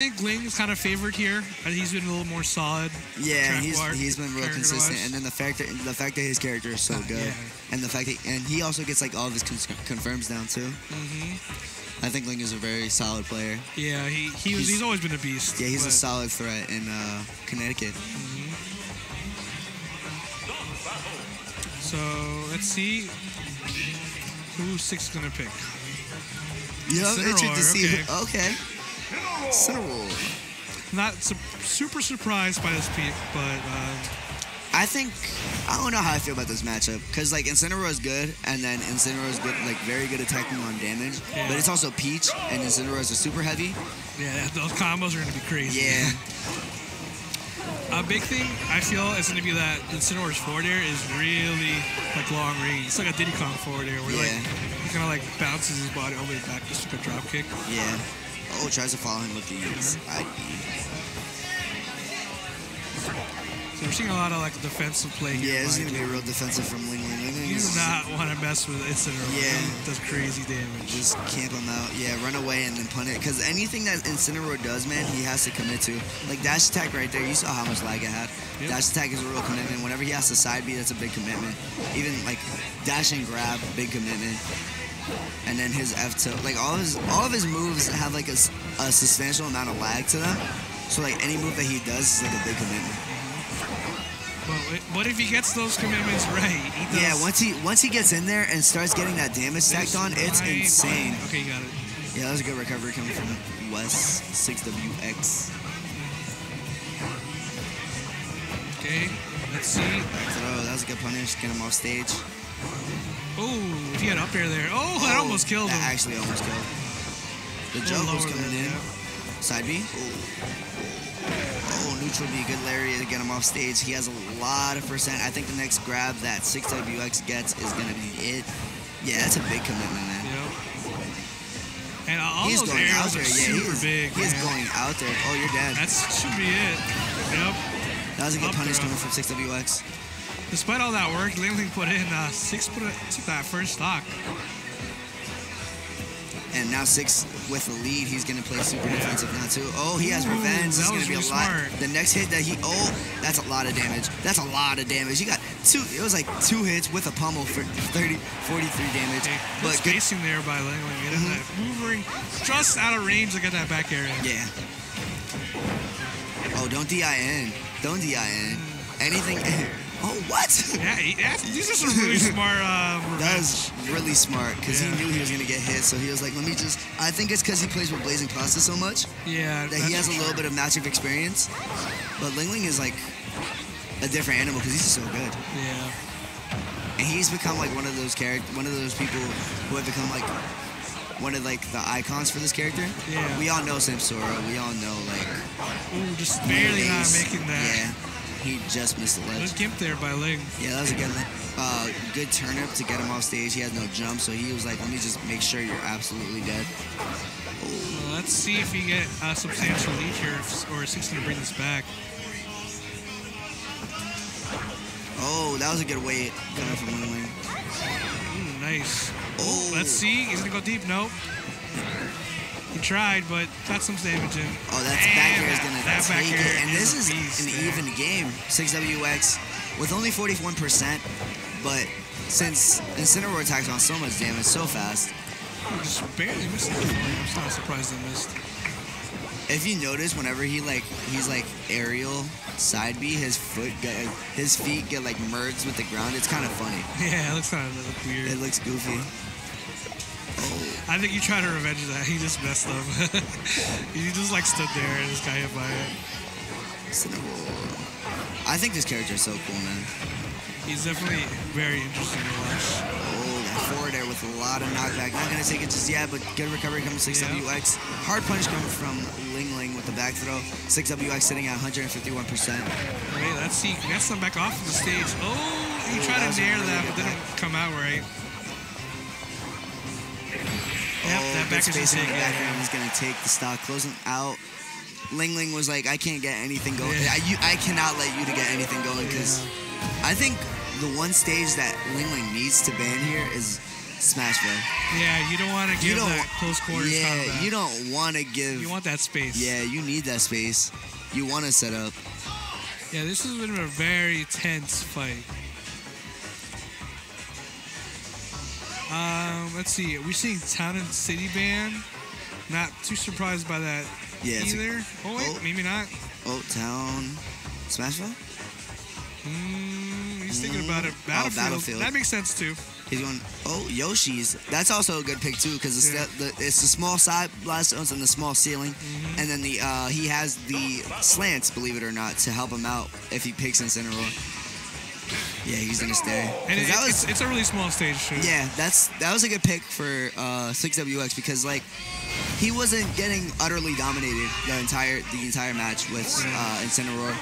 I think Ling is kind of favored here. He's been a little more solid. Yeah, he's been real consistent, and then the fact that his character is so good, yeah. And the fact that he also gets like all of his confirms down too. Mm-hmm. I think Ling is a very solid player. Yeah, he's always been a beast. Yeah, he's a solid threat in Connecticut. Mm-hmm. So let's see who 6 is gonna pick. Yeah, I'm interested to see. Okay. So, not super surprised by this pick, but I don't know how I feel about this matchup because like Incineroar is good, and then Incineroar is good, like very good attacking on damage, yeah. But it's also Peach and Incineroar is super heavy. Yeah, those combos are gonna be crazy. Yeah. A big thing I feel is going to be that Incineroar's forward air is really like long range. It's like a Diddy Kong forward air where yeah. Like he kind of like bounces his body all the way back just like a drop kick. Yeah. Oh, tries to follow him with these. So we're seeing a lot of like defensive play here. Yeah, it's going to be real defensive from LingLing. You do not want to mess with Incineroar. Yeah. It does crazy damage. Just camp him out. Yeah, run away and then punt it. Because anything that Incineroar does, man, he has to commit to. Like dash attack right there, you saw how much lag it had. Yep. Dash attack is a real commitment. Whenever he has to side B, that's a big commitment. Even like dash and grab, big commitment. And then his F2, like all of his moves have like a substantial amount of lag to them. So like any move that he does is like a big commitment. Well, what if he gets those commitments right? Yeah, once he gets in there and starts getting that damage stacked on, it's insane. Okay, you got it. Yeah, that was a good recovery coming from West 6WX. Okay, let's see. Back throw. That was a good punish. Get him off stage. Oh, if he had up air there. Oh, that almost killed him. That actually almost killed him. The jump was coming in. Yeah. Side B. Oh, neutral B. Good lariat to get him off stage. He has a lot of percent. I think the next grab that 6WX gets is going to be it. Yeah, that's a big commitment, man. Yep. And all those arrows are super big. He's going out there. Oh, you're dead. That should be it. Yep. That was a good punish coming from 6WX. Despite all that work, LingLing put in 6 took that first stock. And now 6 with the lead, he's gonna play super defensive now too. Oh, he has revenge. That's gonna be a lot. The next hit that that's a lot of damage. That's a lot of damage. He got two hits with a pummel for 43 damage. Okay, but spacing there by LingLing. Moving just out of range to get that back area. Yeah. Oh, don't DIN. Don't DIN. Anything. Oh, what? Yeah, these are some really smart revenge. That was really smart, because he knew he was going to get hit, so he was like, let me just... I think it's because he plays with Blazing Plasta so much that he has a little bit of matchup experience. But LingLing is like a different animal, because he's just so good. Yeah. And he's become like one of those people who have become like one of like the icons for this character. Yeah. We all know Samsora. We all know like... Ooh, just barely not making that. Yeah. He just missed the ledge. Good gimp there by Ling. Yeah, that was a good turn-up to get him off stage. He had no jump, so he was like, let me just make sure you're absolutely dead. Well, let's see if he get a substantial lead here, or 6 going to bring this back. Oh, that was a good weight coming from Ling. Ooh, nice. Oh. Let's see. He's going to go deep. Nope. He tried, but got some damage in. Oh, that's back air is going to take it. And this is an even game. 6WX with only 41%, but since Incineroar attacks on so much damage so fast. Oh, just barely missed it. I'm not surprised they missed. If you notice, whenever he's like aerial side B, his feet get like merged with the ground. It's kind of funny. Yeah, it looks kind of weird. It looks goofy. I think you tried to revenge that. He just messed up. He just like stood there and just got hit by it. I think this character is so cool, man. He's definitely very interesting to watch. Oh, that forward air with a lot of knockback. Not gonna take it just yet, but good recovery coming from 6WX. Hard punish coming from LingLing with the back throw. 6WX sitting at 151%. Alright, let's see. He got some back off of the stage. Oh, he tried to nair that, but didn't come out right. Yep, that back spacing in the background is going to take the stock. Closing out. LingLing was like, I can't get anything going. Yeah. I cannot let you to get anything going because I think the one stage that LingLing needs to ban here is Smashville. Yeah, you don't want to give that close quarters. Yeah, you don't want to give. You want that space. Yeah, you need that space. You want to set up. Yeah, this has been a very tense fight. Let's see. We're seeing Town and City ban. Not too surprised by that either. Oh, wait, maybe not. Oh, Town. Smashville? He's thinking about it. Battlefield. Oh, Battlefield. That makes sense, too. He's going, Yoshi's. That's also a good pick, too, because it's, it's the small side blaststones and the small ceiling. Mm-hmm. And then the he has the slants, believe it or not, to help him out if he picks Incineroar. Yeah, he's gonna stay. And it's a really small stage too. Yeah, that was a good pick for 6WX because like he wasn't getting utterly dominated the entire match with Incineroar,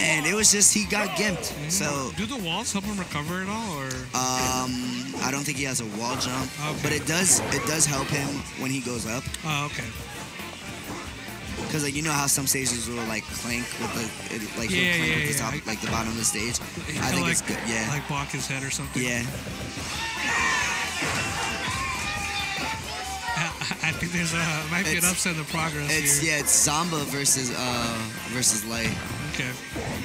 and it was just he got gimped. So do the walls help him recover at all, or? I don't think he has a wall jump, but it does help him when he goes up. Oh, okay. Because like you know how some stages will like clank with the top, like the bottom of the stage. I think it's good. Yeah, like block his head or something. Yeah. I think there's might be an upset in the progress here. Yeah, it's Zomba versus Light. Okay.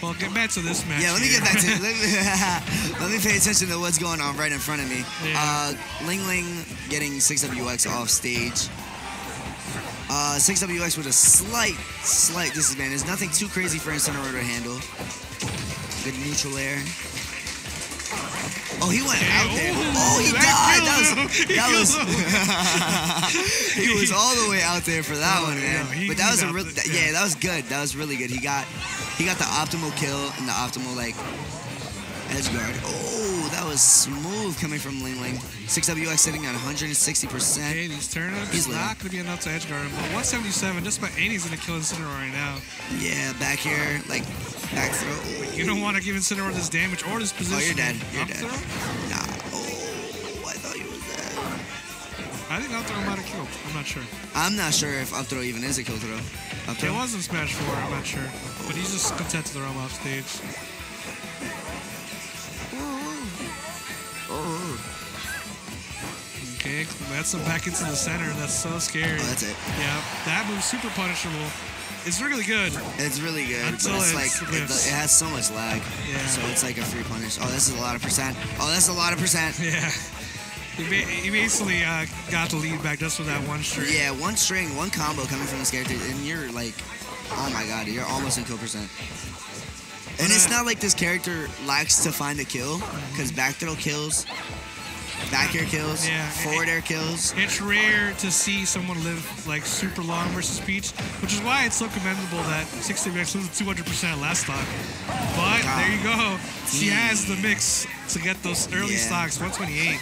Well, get back to this match. Yeah, let me get back to it. Let me pay attention to what's going on right in front of me. Yeah. LingLing getting 6WX off stage. 6WX with a slight disadvantage. Nothing too crazy for Incineroar to handle. Good neutral air. Oh, he went out there. Oh, he died. That was he was all the way out there for that one, man. No, but that was a really, that was good. That was really good. He got the optimal kill and the optimal like edge guard. Oh, that was smooth coming from LingLing. 6WX sitting at 160%. Okay, these turnips. He's not going to be enough to edge guard him. But 177, just about 80 is going to kill Incineroar right now. Yeah, back here, like back throw. Oh. You don't want to give Incineroar this damage or this position. Oh, you're dead. You're dead. Nah. Oh, I thought you was dead. I think up throw might have killed. I'm not sure. I'm not sure if up throw even is a kill throw. Up throw? It was in Smash 4. I'm not sure. But he's just content to throw him off stage. Okay, that's him back into the center. That's so scary. Oh, that's it. Yeah, that move's super punishable. It's really good. It's really good. Until but it's like, it has so much lag. Yeah. So it's like a free punish. Oh, this is a lot of percent. Oh, that's a lot of percent. Yeah. He basically got the lead back just with that one string. Yeah, one string, one combo coming from this character. And you're like, oh my god, you're almost in kill percent. And it's not like this character lacks to find a kill, because back throw kills, back air kills, forward air kills. It's rare to see someone live like super long versus Peach, which is why it's so commendable that 6WX loses 200% last stock. But there you go. She has the mix to get those early stocks, 128.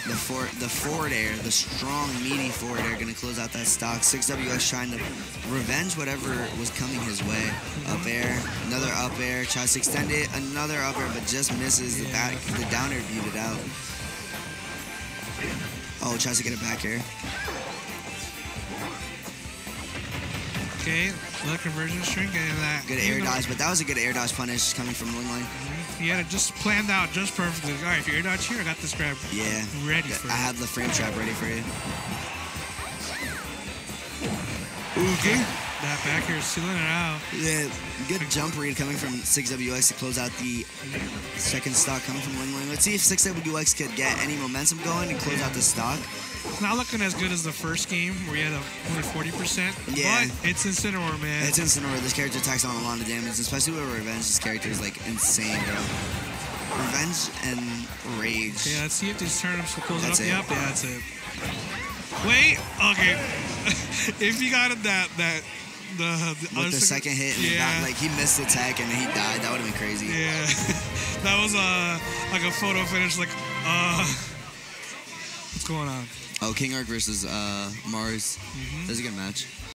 The forward air, the strong, meaty forward air going to close out that stock. 6WX trying to revenge whatever was coming his way. Up air, another up air, tries to extend it, another up air, but just misses. The down air beat it out. Oh, tries to get it back air. Okay, another conversion string, getting that. Good air dodge, but that was a good air dodge punish coming from LingLing. He had it just planned out just perfectly. All right, if you air dodge here, I got this grab. Yeah. Ready for you. I have the frame trap ready for you. Okay. That back air is sealing it out. Yeah, good jump read coming from 6WX to close out the second stock coming from LingLing. Let's see if 6WX could get any momentum going and close out the stock. It's not looking as good as the first game where you had 140%. Yeah. But it's Incineroar, man. It's Incineroar. This character attacks on a lot of damage, especially with Revenge. This character is like insane, bro. Revenge and Rage. Yeah, let's see if these turnips will close it up. Yep, yeah, that's it. Wait, okay. If he got it that. With the second hit, and he got, like he missed the tech and then he died. That would have been crazy. Yeah, that was like a photo finish. Like, what's going on? Oh, King Ark versus Mars. That's a good match.